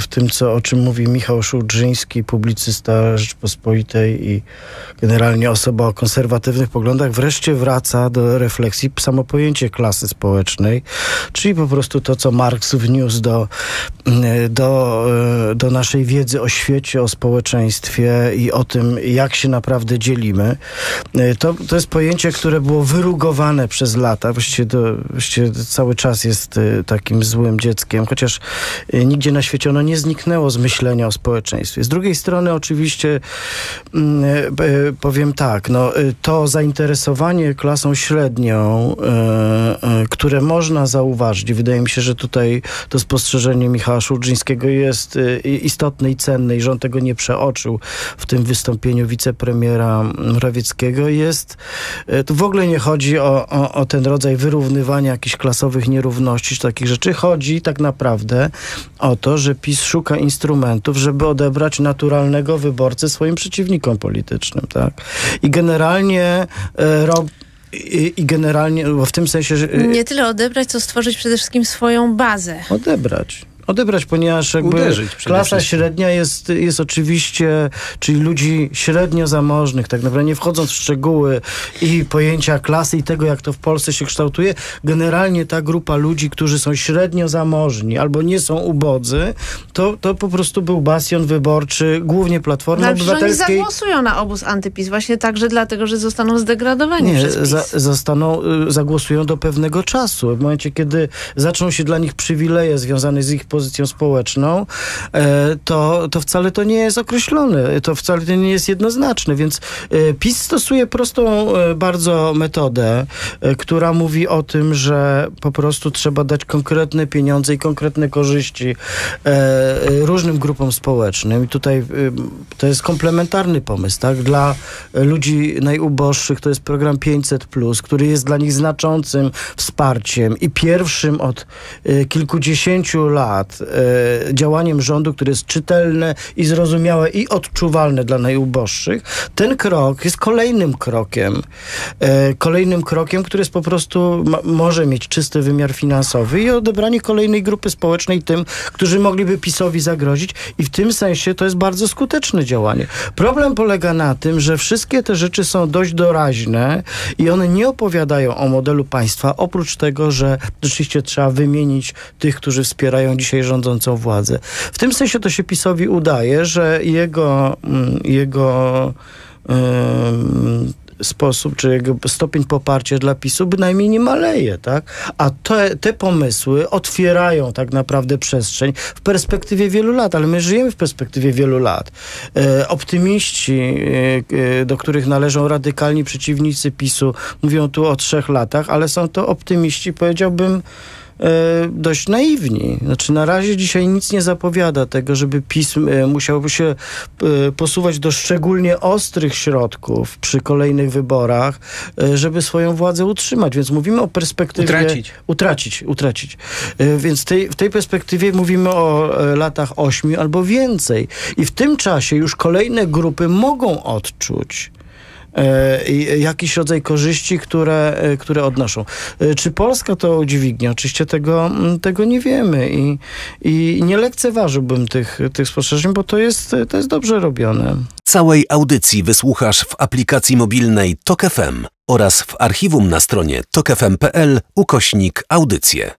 W tym, o czym mówi Michał Szułdrzyński, publicysta Rzeczpospolitej i generalnie osoba o konserwatywnych poglądach, wreszcie wraca do refleksji samo pojęcie klasy społecznej, czyli po prostu to, co Marks wniósł do naszej wiedzy o świecie, o społeczeństwie i o tym, jak się naprawdę dzielimy. To jest pojęcie, które było wyrugowane przez lata. Właściwie cały czas jest takim złym dzieckiem, chociaż nigdzie na świecie ono nie zniknęło z myślenia o społeczeństwie. Z drugiej strony oczywiście powiem tak, to zainteresowanie klasą średnią, które można zauważyć, wydaje mi się, że tutaj to spostrzeżenie Michała Szułdrzyńskiego jest istotne i cenne i rząd tego nie przeoczył w tym wystąpieniu wicepremiera Morawieckiego. Tu w ogóle nie chodzi o ten rodzaj wyrównywania jakichś klasowych nierówności czy takich rzeczy. Chodzi tak naprawdę o to, że PiS szuka instrumentów, żeby odebrać naturalnego wyborcę swoim przeciwnikom politycznym, tak? I generalnie w tym sensie, że nie tyle odebrać, co stworzyć przede wszystkim swoją bazę. Odebrać, ponieważ klasa średnia jest oczywiście, czyli ludzi średnio zamożnych, tak naprawdę nie wchodząc w szczegóły i pojęcia klasy i tego, jak to w Polsce się kształtuje, generalnie ta grupa ludzi, którzy są średnio zamożni albo nie są ubodzy, to po prostu był bastion wyborczy głównie Platformy Obywatelskiej. Oni zagłosują na obóz antypis właśnie także dlatego, że zostaną zdegradowani przez PiS. Zagłosują do pewnego czasu. W momencie, kiedy zaczną się dla nich przywileje związane z ich pozycją społeczną, to wcale to nie jest określone. To wcale to nie jest jednoznaczne. Więc PiS stosuje prostą bardzo metodę, która mówi o tym, że po prostu trzeba dać konkretne pieniądze i konkretne korzyści różnym grupom społecznym. I tutaj to jest komplementarny pomysł, tak? Dla ludzi najuboższych to jest program 500+, który jest dla nich znaczącym wsparciem i pierwszym od kilkudziesięciu lat działaniem rządu, które jest czytelne i zrozumiałe i odczuwalne dla najuboższych, ten krok jest kolejnym krokiem, który jest po prostu może mieć czysty wymiar finansowy i odebranie kolejnej grupy społecznej tym, którzy mogliby PiS-owi zagrozić, i w tym sensie to jest bardzo skuteczne działanie. Problem polega na tym, że wszystkie te rzeczy są dość doraźne i one nie opowiadają o modelu państwa, oprócz tego, że rzeczywiście trzeba wymienić tych, którzy wspierają dzisiaj rządzącą władzę. W tym sensie to się PiS-owi udaje, że jego sposób, czy jego stopień poparcia dla PiS-u bynajmniej nie maleje, tak? A te pomysły otwierają tak naprawdę przestrzeń w perspektywie wielu lat, ale my żyjemy w perspektywie wielu lat. Optymiści, do których należą radykalni przeciwnicy PiS-u, mówią tu o 3 latach, ale są to optymiści, powiedziałbym, dość naiwni. Znaczy na razie dzisiaj nic nie zapowiada tego, żeby PiS musiałby się posuwać do szczególnie ostrych środków przy kolejnych wyborach, żeby swoją władzę utrzymać. Więc mówimy o perspektywie... Utracić. Więc w tej perspektywie mówimy o latach 8 albo więcej. I w tym czasie już kolejne grupy mogą odczuć jakiś rodzaj korzyści, które odnoszą. Czy Polska to udźwignie? Oczywiście tego nie wiemy i nie lekceważyłbym tych spostrzeżeń, bo to jest dobrze robione. Całej audycji wysłuchasz w aplikacji mobilnej TOK FM oraz w archiwum na stronie tokfm.pl/audycje.